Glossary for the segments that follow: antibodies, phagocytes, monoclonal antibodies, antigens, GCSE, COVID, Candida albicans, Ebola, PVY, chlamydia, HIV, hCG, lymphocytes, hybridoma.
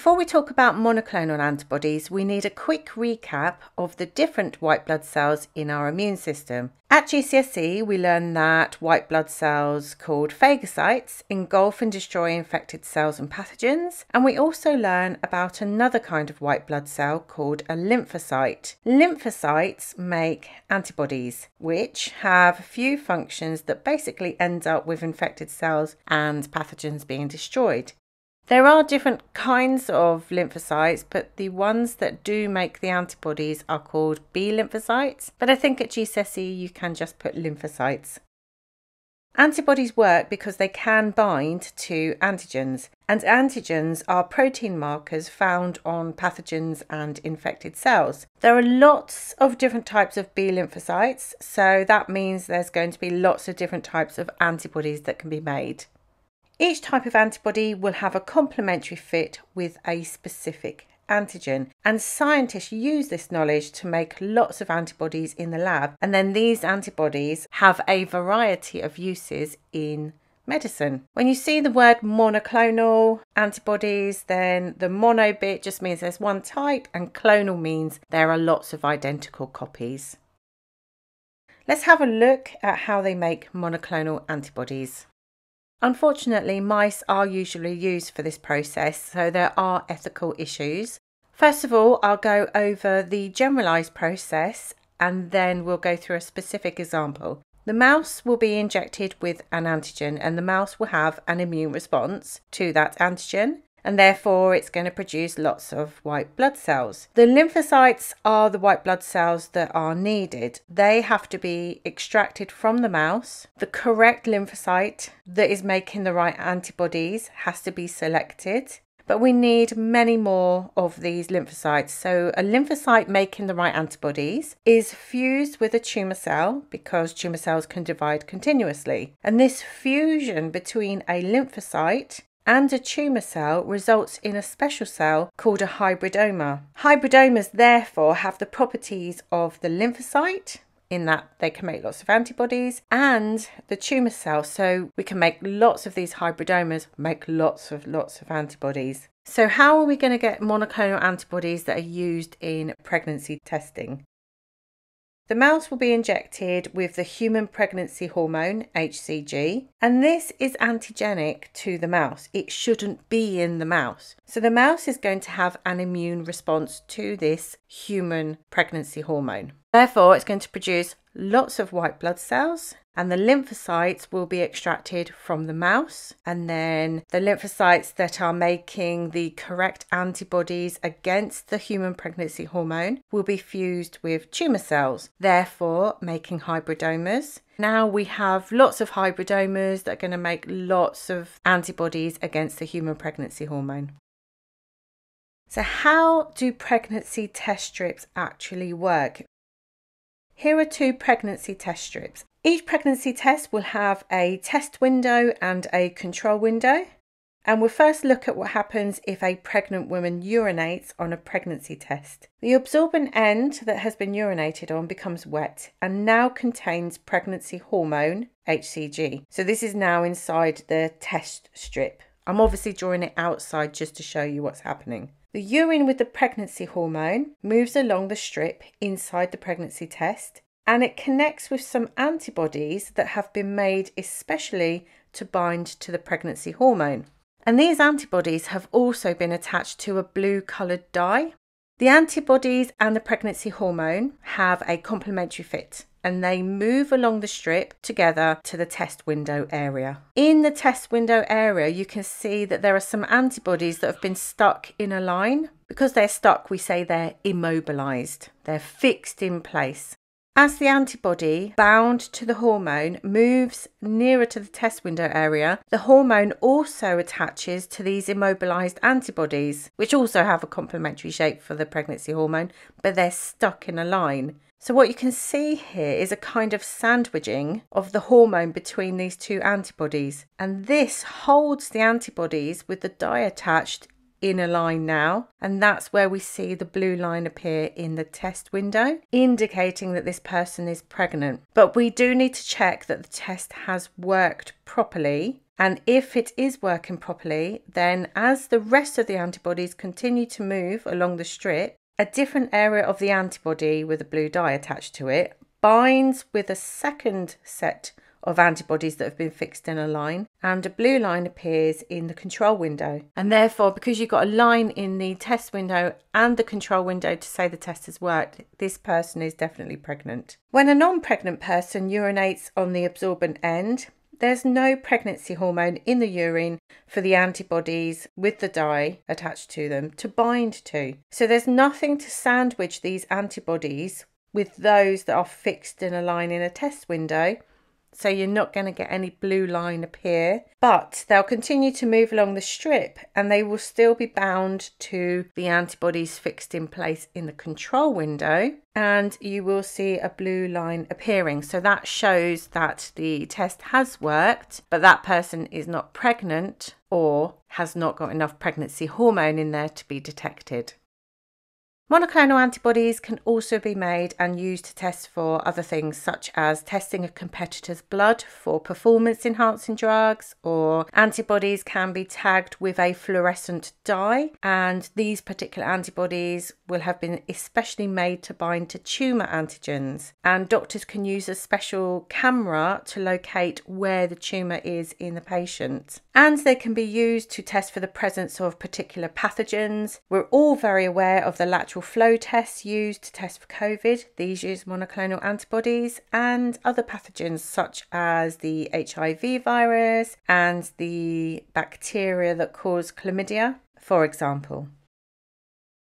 Before we talk about monoclonal antibodies, we need a quick recap of the different white blood cells in our immune system. At GCSE, we learned that white blood cells called phagocytes engulf and destroy infected cells and pathogens, and we also learn about another kind of white blood cell called a lymphocyte. Lymphocytes make antibodies, which have a few functions that basically end up with infected cells and pathogens being destroyed. There are different kinds of lymphocytes, but the ones that do make the antibodies are called B lymphocytes. But I think at GCSE you can just put lymphocytes. Antibodies work because they can bind to antigens, and antigens are protein markers found on pathogens and infected cells. There are lots of different types of B lymphocytes, so that means there's going to be lots of different types of antibodies that can be made. Each type of antibody will have a complementary fit with a specific antigen, and scientists use this knowledge to make lots of antibodies in the lab, and then these antibodies have a variety of uses in medicine. When you see the word monoclonal antibodies, then the mono bit just means there's one type and clonal means there are lots of identical copies. Let's have a look at how they make monoclonal antibodies. Unfortunately, mice are usually used for this process, so there are ethical issues. First of all, I'll go over the generalised process and then we'll go through a specific example. The mouse will be injected with an antigen and the mouse will have an immune response to that antigen, and therefore it's going to produce lots of white blood cells. The lymphocytes are the white blood cells that are needed. They have to be extracted from the mouse. The correct lymphocyte that is making the right antibodies has to be selected. But we need many more of these lymphocytes. So a lymphocyte making the right antibodies is fused with a tumour cell because tumour cells can divide continuously. And this fusion between a lymphocyte and a tumour cell results in a special cell called a hybridoma. Hybridomas therefore have the properties of the lymphocyte, in that they can make lots of antibodies, and the tumour cell, so we can make lots of these hybridomas, make lots of antibodies. So how are we going to get monoclonal antibodies that are used in pregnancy testing? The mouse will be injected with the human pregnancy hormone, hCG, and this is antigenic to the mouse. It shouldn't be in the mouse. So the mouse is going to have an immune response to this human pregnancy hormone. Therefore, it's going to produce lots of white blood cells, and the lymphocytes will be extracted from the mouse, and then the lymphocytes that are making the correct antibodies against the human pregnancy hormone will be fused with tumour cells, therefore making hybridomas. Now we have lots of hybridomas that are going to make lots of antibodies against the human pregnancy hormone. So how do pregnancy test strips actually work? Here are two pregnancy test strips. Each pregnancy test will have a test window and a control window. And we'll first look at what happens if a pregnant woman urinates on a pregnancy test. The absorbent end that has been urinated on becomes wet and now contains pregnancy hormone, hCG. So this is now inside the test strip. I'm obviously drawing it outside just to show you what's happening. The urine with the pregnancy hormone moves along the strip inside the pregnancy test, and it connects with some antibodies that have been made especially to bind to the pregnancy hormone. And these antibodies have also been attached to a blue coloured dye. The antibodies and the pregnancy hormone have a complementary fit, and they move along the strip together to the test window area. In the test window area, you can see that there are some antibodies that have been stuck in a line. Because they're stuck, we say they're immobilized. They're fixed in place. As the antibody bound to the hormone moves nearer to the test window area, the hormone also attaches to these immobilized antibodies, which also have a complementary shape for the pregnancy hormone, but they're stuck in a line. So what you can see here is a kind of sandwiching of the hormone between these two antibodies. And this holds the antibodies with the dye attached in a line now. And that's where we see the blue line appear in the test window, indicating that this person is pregnant. But we do need to check that the test has worked properly And if it is working properly, then as the rest of the antibodies continue to move along the strip, a different area of the antibody with a blue dye attached to it binds with a second set of antibodies that have been fixed in a line, and a blue line appears in the control window. And therefore, because you've got a line in the test window and the control window to say the test has worked, this person is definitely pregnant. When a non-pregnant person urinates on the absorbent end, there's no pregnancy hormone in the urine for the antibodies with the dye attached to them to bind to. So there's nothing to sandwich these antibodies with those that are fixed in a line in a test window. So you're not going to get any blue line appear, but they'll continue to move along the strip and they will still be bound to the antibodies fixed in place in the control window, and you will see a blue line appearing. So that shows that the test has worked, but that person is not pregnant or has not got enough pregnancy hormone in there to be detected. Monoclonal antibodies can also be made and used to test for other things, such as testing a competitor's blood for performance-enhancing drugs, or antibodies can be tagged with a fluorescent dye, and these particular antibodies will have been especially made to bind to tumour antigens, and doctors can use a special camera to locate where the tumour is in the patient. And they can be used to test for the presence of particular pathogens. We're all very aware of the lateral flow tests used to test for COVID. These use monoclonal antibodies, and other pathogens such as the HIV virus and the bacteria that cause chlamydia, for example.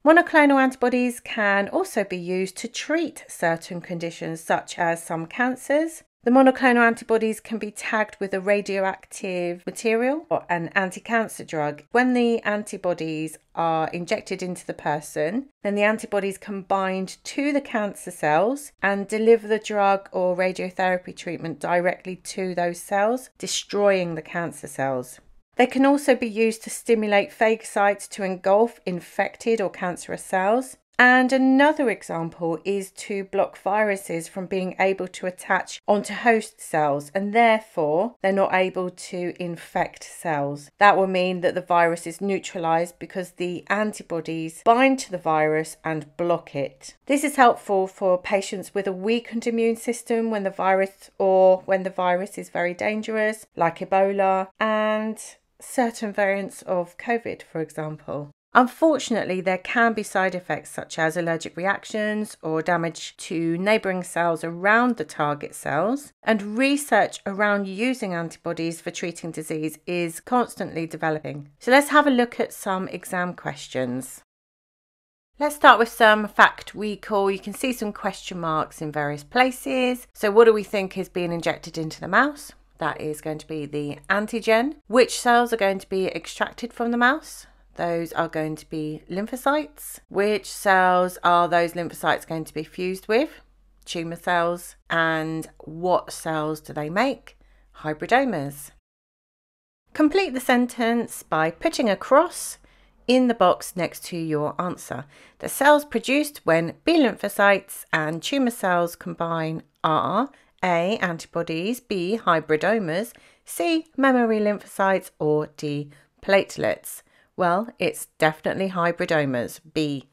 Monoclonal antibodies can also be used to treat certain conditions, such as some cancers. The monoclonal antibodies can be tagged with a radioactive material or an anti-cancer drug. When the antibodies are injected into the person, then the antibodies can bind to the cancer cells and deliver the drug or radiotherapy treatment directly to those cells, destroying the cancer cells. They can also be used to stimulate phagocytes to engulf infected or cancerous cells. And another example is to block viruses from being able to attach onto host cells, and therefore they're not able to infect cells. That will mean that the virus is neutralized because the antibodies bind to the virus and block it. This is helpful for patients with a weakened immune system when the virus is very dangerous, like Ebola and certain variants of COVID, for example. Unfortunately, there can be side effects such as allergic reactions or damage to neighbouring cells around the target cells, and research around using antibodies for treating disease is constantly developing. So let's have a look at some exam questions. Let's start with some fact recall. You can see some question marks in various places. So what do we think is being injected into the mouse? That is going to be the antigen. Which cells are going to be extracted from the mouse? Those are going to be lymphocytes. Which cells are those lymphocytes going to be fused with? Tumour cells. And what cells do they make? Hybridomas. Complete the sentence by putting a cross in the box next to your answer. The cells produced when B lymphocytes and tumour cells combine are A, antibodies, B, hybridomas, C, memory lymphocytes, or D, platelets. Well, it's definitely hybridomas, B.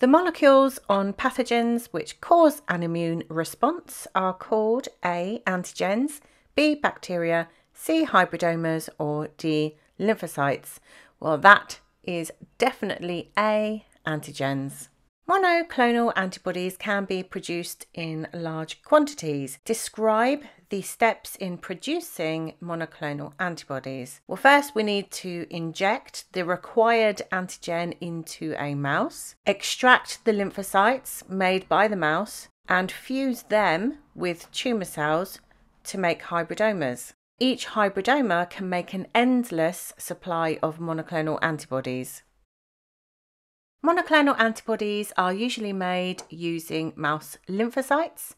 The molecules on pathogens which cause an immune response are called A, antigens, B, bacteria, C, hybridomas, or D, lymphocytes. Well, that is definitely A, antigens. Monoclonal antibodies can be produced in large quantities. Describe the steps in producing monoclonal antibodies. Well, first we need to inject the required antigen into a mouse, extract the lymphocytes made by the mouse, and fuse them with tumour cells to make hybridomas. Each hybridoma can make an endless supply of monoclonal antibodies. Monoclonal antibodies are usually made using mouse lymphocytes.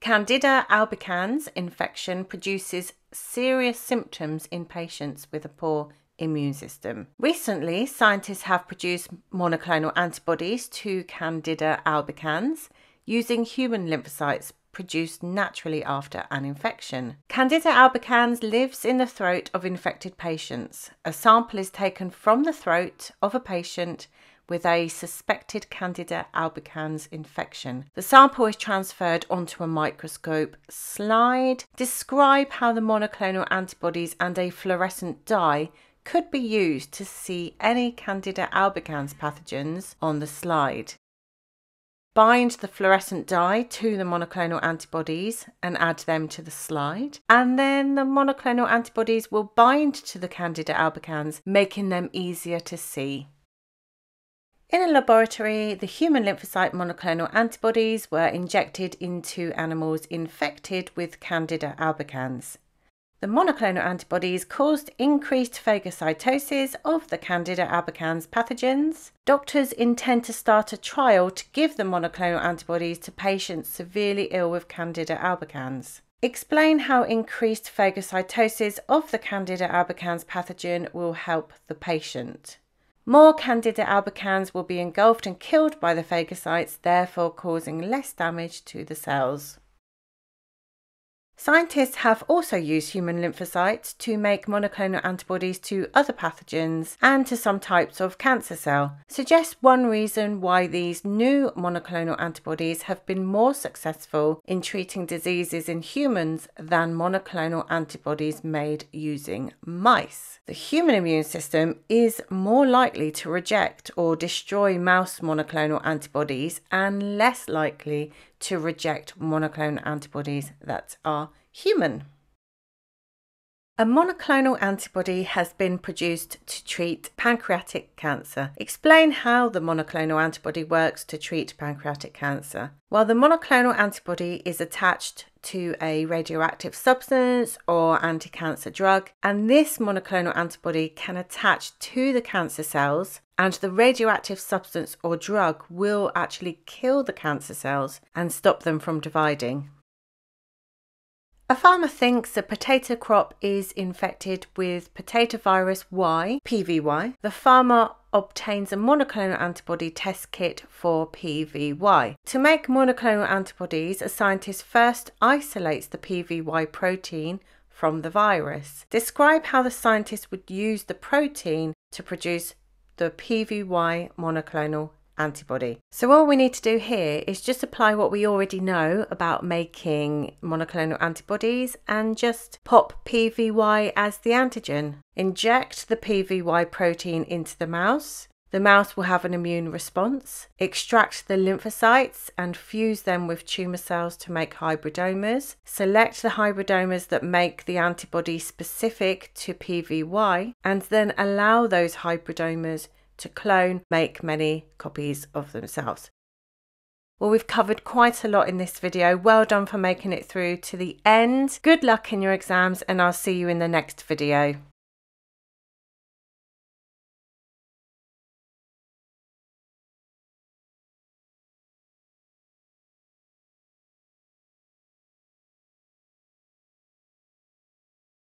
Candida albicans infection produces serious symptoms in patients with a poor immune system. Recently, scientists have produced monoclonal antibodies to Candida albicans using human lymphocytes produced naturally after an infection. Candida albicans lives in the throat of infected patients. A sample is taken from the throat of a patient with a suspected Candida albicans infection. The sample is transferred onto a microscope. Slide. Describe how the monoclonal antibodies and a fluorescent dye could be used to see any Candida albicans pathogens on the slide. Bind the fluorescent dye to the monoclonal antibodies and add them to the slide. And then the monoclonal antibodies will bind to the Candida albicans, making them easier to see. In a laboratory, the human lymphocyte monoclonal antibodies were injected into animals infected with Candida albicans. The monoclonal antibodies caused increased phagocytosis of the Candida albicans pathogens. Doctors intend to start a trial to give the monoclonal antibodies to patients severely ill with Candida albicans. Explain how increased phagocytosis of the Candida albicans pathogen will help the patient. More Candida albicans will be engulfed and killed by the phagocytes, therefore causing less damage to the cells. Scientists have also used human lymphocytes to make monoclonal antibodies to other pathogens and to some types of cancer cell. Suggest one reason why these new monoclonal antibodies have been more successful in treating diseases in humans than monoclonal antibodies made using mice. The human immune system is more likely to reject or destroy mouse monoclonal antibodies and less likely to reject monoclonal antibodies that are human. A monoclonal antibody has been produced to treat pancreatic cancer. Explain how the monoclonal antibody works to treat pancreatic cancer. While the monoclonal antibody is attached to a radioactive substance or anti-cancer drug, and this monoclonal antibody can attach to the cancer cells, and the radioactive substance or drug will actually kill the cancer cells and stop them from dividing. A farmer thinks a potato crop is infected with potato virus Y, PVY. The farmer obtains a monoclonal antibody test kit for PVY. To make monoclonal antibodies, a scientist first isolates the PVY protein from the virus. Describe how the scientist would use the protein to produce the PVY monoclonal antibody. So all we need to do here is just apply what we already know about making monoclonal antibodies and just pop PVY as the antigen. Inject the PVY protein into the mouse. The mouse will have an immune response. Extract the lymphocytes and fuse them with tumour cells to make hybridomas. Select the hybridomas that make the antibody specific to PVY and then allow those hybridomas to clone, make many copies of themselves. Well, we've covered quite a lot in this video. Well done for making it through to the end. Good luck in your exams and I'll see you in the next video.